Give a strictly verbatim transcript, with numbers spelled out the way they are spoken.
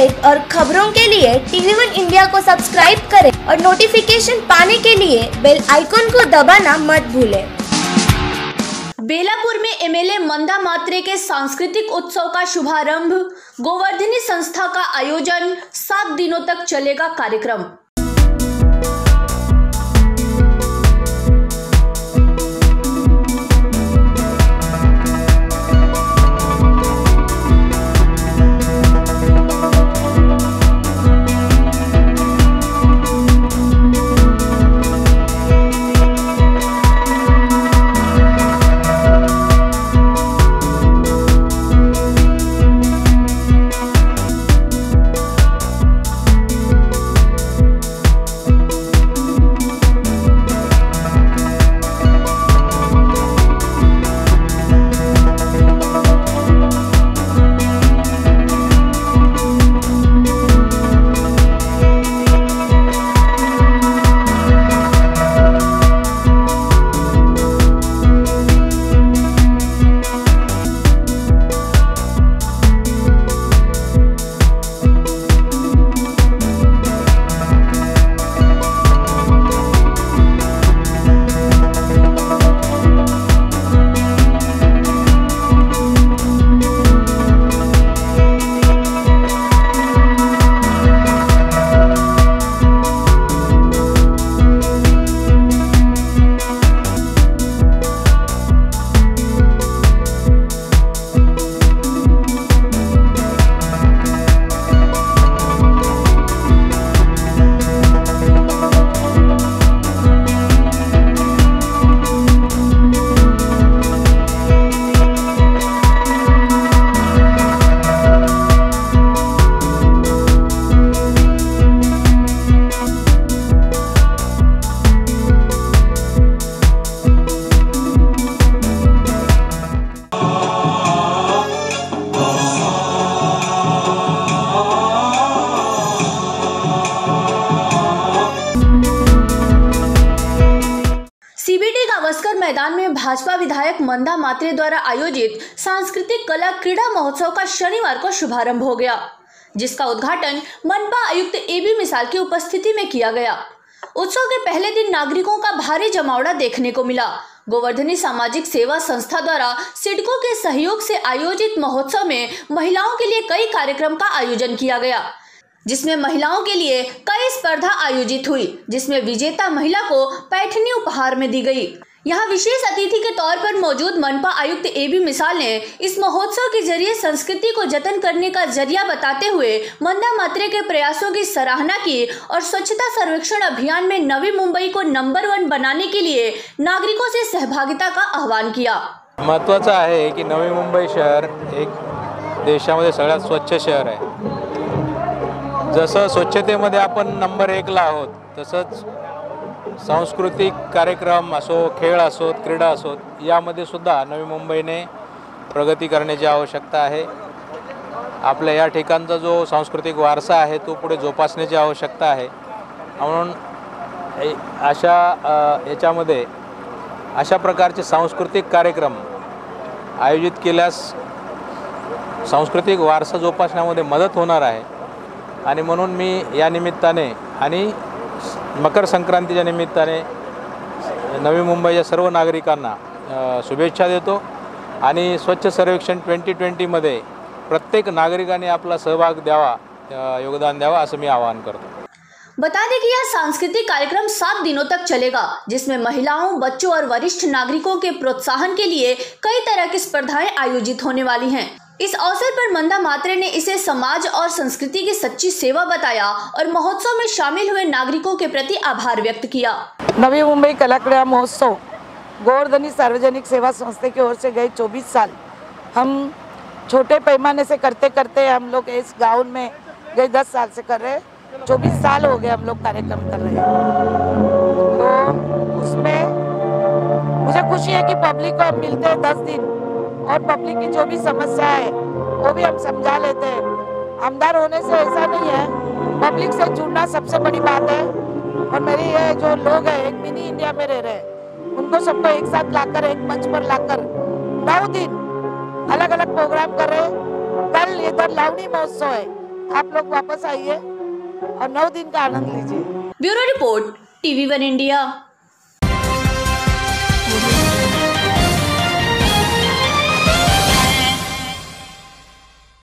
Update और खबरों के लिए टीवी वन इंडिया को सब्सक्राइब करें और नोटिफिकेशन पाने के लिए बेल आइकॉन को दबाना मत भूलें। बेलापुर में M L A Manda Mhatre के सांस्कृतिक उत्सव का शुभारंभ, गोवर्धिनी संस्था का आयोजन, सात दिनों तक चलेगा कार्यक्रम। मैदान में भाजपा विधायक मंदा म्हात्रे द्वारा आयोजित सांस्कृतिक कला क्रीड़ा महोत्सव का शनिवार को शुभारंभ हो गया, जिसका उद्घाटन मनपा आयुक्त ए बी मिसाल की उपस्थिति में किया गया। उत्सव के पहले दिन नागरिकों का भारी जमावड़ा देखने को मिला। गोवर्धिनी सामाजिक सेवा संस्था द्वारा सिडको के सहयोग से आयोजित महोत्सव में महिलाओं के लिए कई कार्यक्रम का आयोजन किया गया, जिसमें महिलाओं के लिए कई स्पर्धा आयोजित हुई, जिसमें विजेता महिला को पैठनी उपहार में दी गई। यहाँ विशेष अतिथि के तौर पर मौजूद मनपा आयुक्त ए बी मिसाल ने इस महोत्सव के जरिए संस्कृति को जतन करने का जरिया बताते हुए मंदा म्हात्रे के प्रयासों की सराहना की और स्वच्छता सर्वेक्षण अभियान में नवी मुंबई को नंबर वन बनाने के लिए नागरिकों से सहभागिता का आह्वान किया। महत्वाचं आहे की नवी मुंबई शहर एक देशामध्ये सगळ्यात स्वच्छ शहर आहे। जसं स्वच्छतेमध्ये आपण नंबर एक ला आहोत, तसंच सांस्कृतिक कार्यक्रम असो, खेळ असोत, क्रीडा असोत, यामध्ये सुद्धा नवी मुंबईने प्रगती करण्याची आवश्यकता आहे। आपल्या या ठिकाणचा जो सांस्कृतिक वारसा आहे तो पुढे जोपासण्याची आवश्यकता आहे। म्हणून अशा याच्यामध्ये अशा प्रकारचे सांस्कृतिक कार्यक्रम आयोजित केल्यास सांस्कृतिक वारसा जोपासण्यामध्ये मदत होणार आहे। आणि म्हणून मी या निमित्ताने आणि मकर संक्रांतीच्या निमित्ताने नवी मुंबईच्या सर्व नागरिकांना शुभेच्छा देतो आणि स्वच्छ सर्वेक्षण ट्वेंटी ट्वेंटी मध्ये प्रत्येक नागरिकाने आपला सहभाग द्यावा, योगदान द्यावा, असं मी आवाहन करतो। बता दें कि यह सांस्कृतिक कार्यक्रम सात दिनों तक चलेगा, जिसमें महिलाओं, बच्चों और वरिष्ठ नागरिकों के प्रोत्साहन के लिए कई तरह की स्पर्धाएं आयोजित होने वाली हैं। इस अवसर पर मंदा म्हात्रे ने इसे समाज और संस्कृति की सच्ची सेवा बताया और महोत्सव में शामिल हुए नागरिकों के प्रति आभार व्यक्त किया। नवी मुंबई कला क्रीड़ा महोत्सव गोवर्धनी सार्वजनिक सेवा संस्था की ओर से गए चौबीस साल हम छोटे पैमाने से करते करते हम लोग इस गाँव में गए दस साल से कर रहे हैं। चौबीस साल हो गए हम लोग कार्यक्रम कर रहे हैं। तो उसमें मुझे खुशी है कि पब्लिक को हम मिलते हैं दस दिन और पब्लिक की जो भी समस्या है वो भी हम समझा लेते हैं। आमदार होने से ऐसा नहीं है, पब्लिक से जुड़ना सबसे बड़ी बात है। और मेरी ये जो लोग हैं एक मिनी इंडिया में रह रहे हैं, उनको सबको एक साथ लाकर एक मंच पर लाकर नौ दिन अलग अलग प्रोग्राम कर रहे हैं। कल इधर लावणी महोत्सव है, आप लोग वापस आइए और नौ दिन का आनंद लीजिए। Bureau report TV one India.